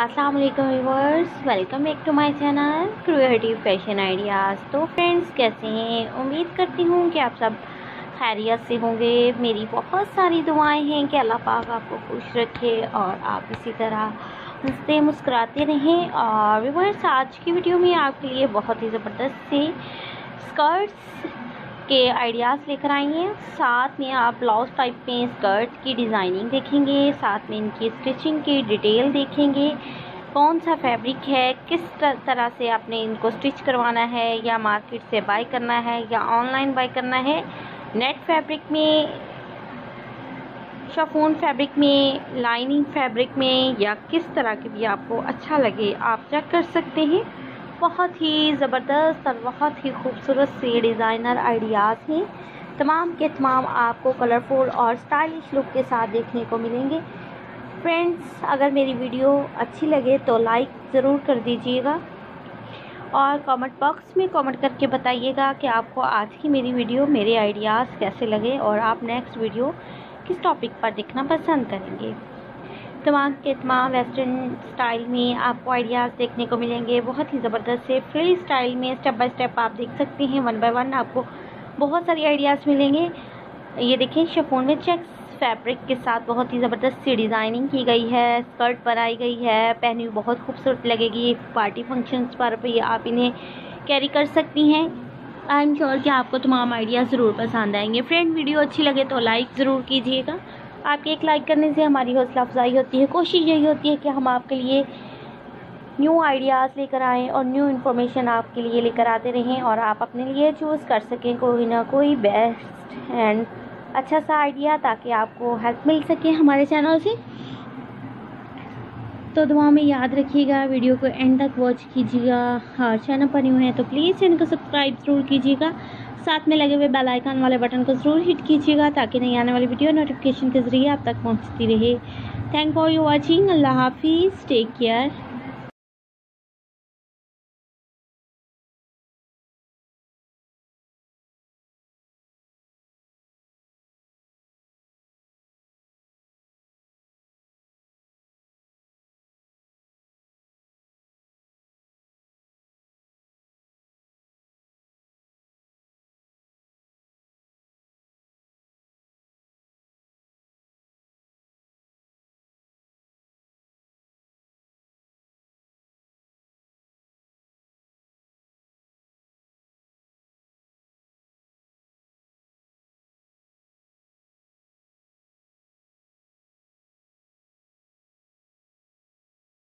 अस्सलाम वालेकुम viewers, welcome back to my channel creative fashion ideas. तो फ्रेंड्स, कैसे हैं? उम्मीद करती हूँ कि आप सब खैरियत से होंगे। मेरी बहुत सारी दुआएं हैं कि अल्लाह पाक आपको खुश रखे और आप इसी तरह हंसते मुस्कुराते रहें। और व्यूअर्स, आज की वीडियो में आपके लिए बहुत ही ज़बरदस्त सी स्कर्ट्स के आइडियाज़ लेकर आई हैं। साथ में आप ब्लाउज टाइप में स्कर्ट की डिज़ाइनिंग देखेंगे, साथ में इनकी स्टिचिंग की डिटेल देखेंगे, कौन सा फैब्रिक है, किस तरह से आपने इनको स्टिच करवाना है, या मार्केट से बाय करना है या ऑनलाइन बाय करना है, नेट फैब्रिक में, शिफॉन फैब्रिक में, लाइनिंग फैब्रिक में, या किस तरह की भी आपको अच्छा लगे आप चेक कर सकते हैं। बहुत ही ज़बरदस्त और बहुत ही खूबसूरत से डिज़ाइनर आइडियाज़ हैं। तमाम के तमाम आपको कलरफुल और स्टाइलिश लुक के साथ देखने को मिलेंगे। फ्रेंड्स, अगर मेरी वीडियो अच्छी लगे तो लाइक ज़रूर कर दीजिएगा और कमेंट बॉक्स में कमेंट करके बताइएगा कि आपको आज की मेरी वीडियो, मेरे आइडियाज़ कैसे लगे और आप नेक्स्ट वीडियो किस टॉपिक पर देखना पसंद करेंगे। तमाम के तमाम वेस्टर्न स्टाइल में आपको आइडियाज़ देखने को मिलेंगे, बहुत ही ज़बरदस्त से फ्री स्टाइल में। स्टेप बाय स्टेप आप देख सकते हैं, वन बाय वन आपको बहुत सारे आइडियाज़ मिलेंगे। ये देखें, शिफॉन में चेक्स फैब्रिक के साथ बहुत ही ज़बरदस्त सी डिज़ाइनिंग की गई है, स्कर्ट बनाई गई है, पहनी हुई बहुत खूबसूरत लगेगी। पार्टी फंक्शंस पर भी आप इन्हें कैरी कर सकती हैं। आई एम श्योर कि आपको तमाम आइडियाज़ ज़रूर पसंद आएंगे। फ्रेंड, वीडियो अच्छी लगे तो लाइक ज़रूर कीजिएगा। आपके एक लाइक करने से हमारी हौसला अफजाई होती है। कोशिश यही होती है कि हम आपके लिए न्यू आइडियाज़ लेकर आएँ और न्यू इन्फॉर्मेशन आपके लिए लेकर आते रहें और आप अपने लिए चूज़ कर सकें कोई ना कोई बेस्ट एंड अच्छा सा आइडिया, ताकि आपको हेल्प मिल सके हमारे चैनल से। तो दुआ में याद रखिएगा, वीडियो को एंड तक वॉच कीजिएगा। और चैनल पर न्यू है तो प्लीज़ चैनल को सब्सक्राइब ज़रूर कीजिएगा, साथ में लगे हुए बेल आइकन वाले बटन को ज़रूर हिट कीजिएगा ताकि नई आने वाली वीडियो नोटिफिकेशन के ज़रिए आप तक पहुंचती रहे। Thank for your watching. अल्लाह हाफिज़, टेक केयर।